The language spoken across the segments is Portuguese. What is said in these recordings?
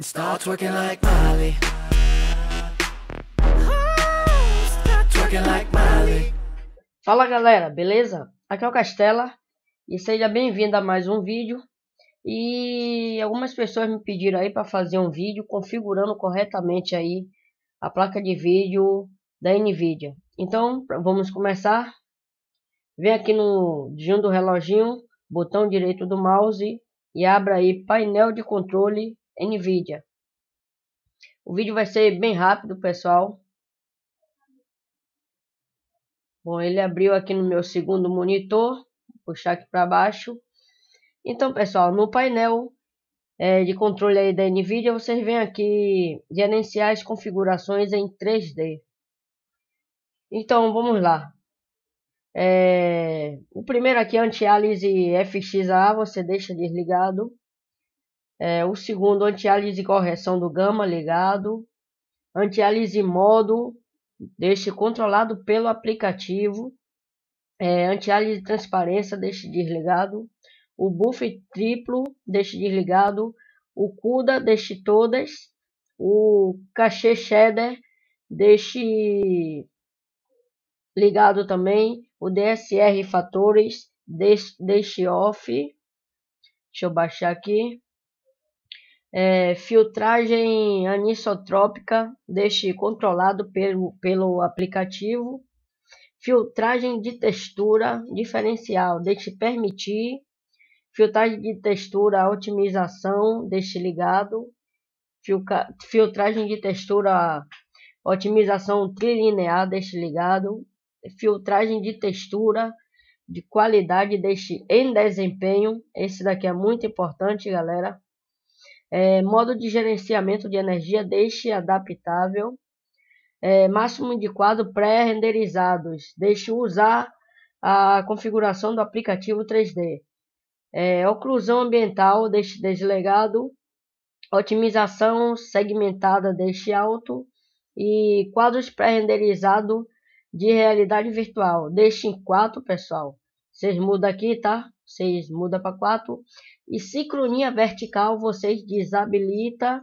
Start twerking like Miley. Start twerking like Miley. Fala galera, beleza? Aqui é o Castela e seja bem-vindo a mais um vídeo. E algumas pessoas me pediram aí para fazer um vídeo configurando corretamente aí a placa de vídeo da Nvidia. Então vamos começar. Vem aqui no dedinho do reloginho, botão direito do mouse e abra aí painel de controle Nvidia. O vídeo vai ser bem rápido, pessoal. Bom, ele abriu aqui no meu segundo monitor. Vou puxar aqui para baixo. Então, pessoal, no painel de controle aí da Nvidia, vocês vêm aqui gerenciar as configurações em 3D. Então, vamos lá. O primeiro aqui é anti-aliase FXAA, você deixa desligado. O segundo, anti-aliase correção do gama, ligado. Anti-aliase modo, deixe controlado pelo aplicativo. Anti-aliase transparência, deixe desligado. O buff triplo, deixe desligado. O CUDA, deixe todas. O cachê shader, deixe ligado também. O DSR fatores, deixe off. Deixa eu baixar aqui. Filtragem anisotrópica, deixe controlado pelo aplicativo. Filtragem de textura diferencial, deixe permitir. Filtragem de textura otimização, deixe ligado. Filtragem de textura otimização trilinear, deixe ligado. Filtragem de textura de qualidade, deixe em desempenho. Esse daqui é muito importante, galera. Modo de gerenciamento de energia, deixe adaptável. Máximo de quadro pré-renderizados, deixe usar a configuração do aplicativo 3D. Oclusão ambiental, deixe desligado. Otimização segmentada, deixe alto. E quadros pré-renderizados de realidade virtual, deixe em 4, pessoal. Vocês mudam aqui, tá? Vocês mudam para 4. E sincronia vertical, vocês desabilita.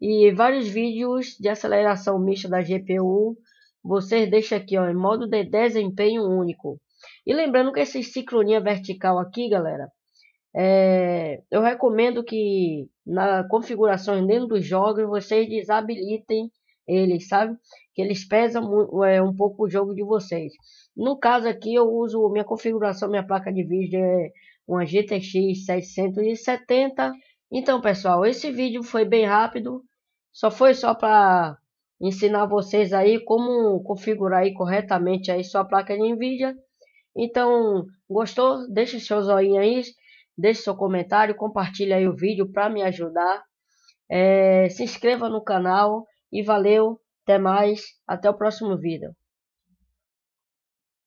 E vários vídeos de aceleração mista da GPU, vocês deixam aqui, ó, em modo de desempenho único. E lembrando que essa sincronia vertical aqui, galera, eu recomendo que na configuração dentro dos jogos, vocês desabilitem eles, sabe? Que eles pesam um pouco o jogo de vocês. No caso aqui, eu uso minha configuração, minha placa de vídeo é uma GTX 770. Então, pessoal, esse vídeo foi bem rápido. Só para ensinar vocês aí como configurar aí corretamente aí sua placa de Nvidia. Então, gostou? Deixe seu joinha aí, deixe seu comentário, compartilhe aí o vídeo para me ajudar. Se inscreva no canal e valeu, até mais, até o próximo vídeo.